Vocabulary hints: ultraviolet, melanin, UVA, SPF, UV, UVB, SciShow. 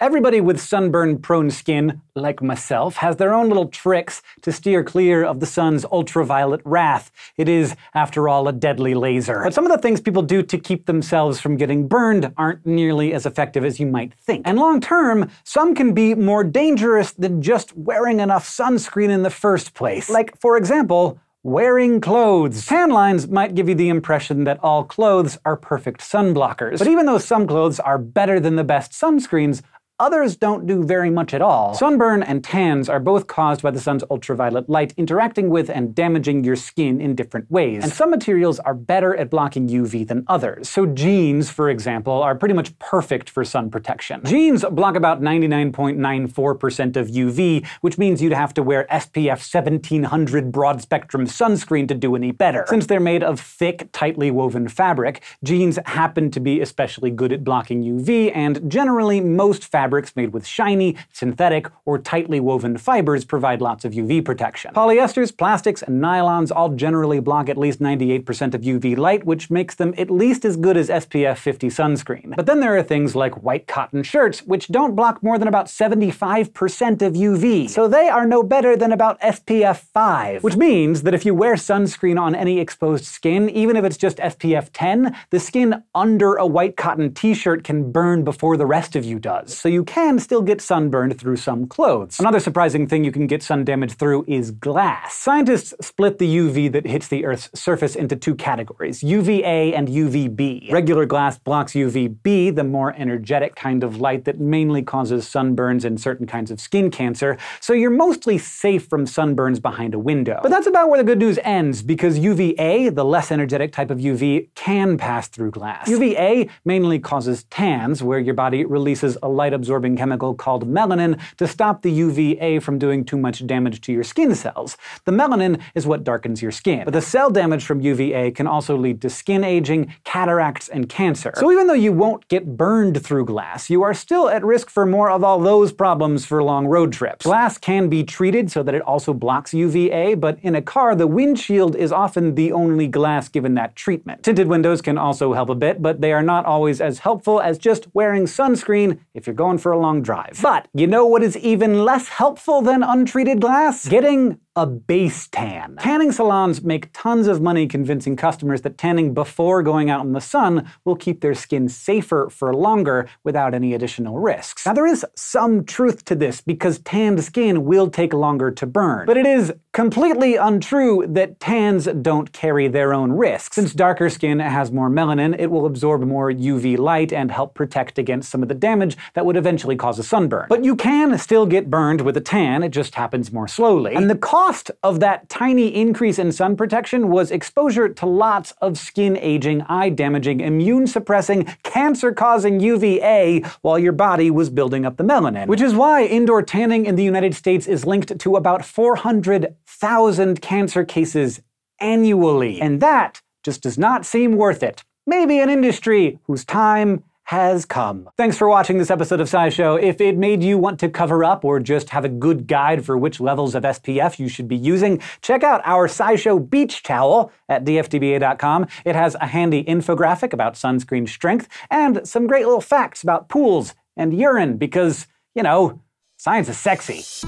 Everybody with sunburn-prone skin, like myself, has their own little tricks to steer clear of the sun's ultraviolet wrath. It is, after all, a deadly laser. But some of the things people do to keep themselves from getting burned aren't nearly as effective as you might think. And long-term, some can be more dangerous than just wearing enough sunscreen in the first place. Like, for example, wearing clothes. Tan lines might give you the impression that all clothes are perfect sunblockers. But even though some clothes are better than the best sunscreens, others don't do very much at all. Sunburn and tans are both caused by the sun's ultraviolet light interacting with and damaging your skin in different ways. And some materials are better at blocking UV than others. So jeans, for example, are pretty much perfect for sun protection. Jeans block about 99.94% of UV, which means you'd have to wear SPF 1700 broad-spectrum sunscreen to do any better. Since they're made of thick, tightly woven fabric, jeans happen to be especially good at blocking UV, and generally most fabrics made with shiny, synthetic, or tightly woven fibers provide lots of UV protection. Polyesters, plastics, and nylons all generally block at least 98% of UV light, which makes them at least as good as SPF 50 sunscreen. But then there are things like white cotton shirts, which don't block more than about 75% of UV, so they are no better than about SPF 5. Which means that if you wear sunscreen on any exposed skin, even if it's just SPF 10, the skin under a white cotton t-shirt can burn before the rest of you does. So you can still get sunburned through some clothes. Another surprising thing you can get sun damage through is glass. Scientists split the UV that hits the Earth's surface into two categories, UVA and UVB. Regular glass blocks UVB, the more energetic kind of light that mainly causes sunburns and certain kinds of skin cancer, so you're mostly safe from sunburns behind a window. But that's about where the good news ends, because UVA, the less energetic type of UV, can pass through glass. UVA mainly causes tans, where your body releases a light-absorbing chemical called melanin to stop the UVA from doing too much damage to your skin cells. The melanin is what darkens your skin. But the cell damage from UVA can also lead to skin aging, cataracts, and cancer. So even though you won't get burned through glass, you are still at risk for more of all those problems for long road trips. Glass can be treated so that it also blocks UVA, but in a car, the windshield is often the only glass given that treatment. Tinted windows can also help a bit, but they are not always as helpful as just wearing sunscreen if you're going for a long drive. But you know what is even less helpful than untreated glass? Getting a base tan. Tanning salons make tons of money convincing customers that tanning before going out in the sun will keep their skin safer for longer without any additional risks. Now, there is some truth to this, because tanned skin will take longer to burn. But it is completely untrue that tans don't carry their own risks. Since darker skin has more melanin, it will absorb more UV light and help protect against some of the damage that would eventually cause a sunburn. But you can still get burned with a tan, it just happens more slowly. And the cost of that tiny increase in sun protection was exposure to lots of skin-aging, eye-damaging, immune-suppressing, cancer-causing UVA while your body was building up the melanin. Which is why indoor tanning in the United States is linked to about 400,000 cancer cases annually. And that just does not seem worth it. Maybe an industry whose time has come. Thanks for watching this episode of SciShow. If it made you want to cover up or just have a good guide for which levels of SPF you should be using, check out our SciShow beach towel at dftba.com. It has a handy infographic about sunscreen strength and some great little facts about pools and urine because, you know, science is sexy.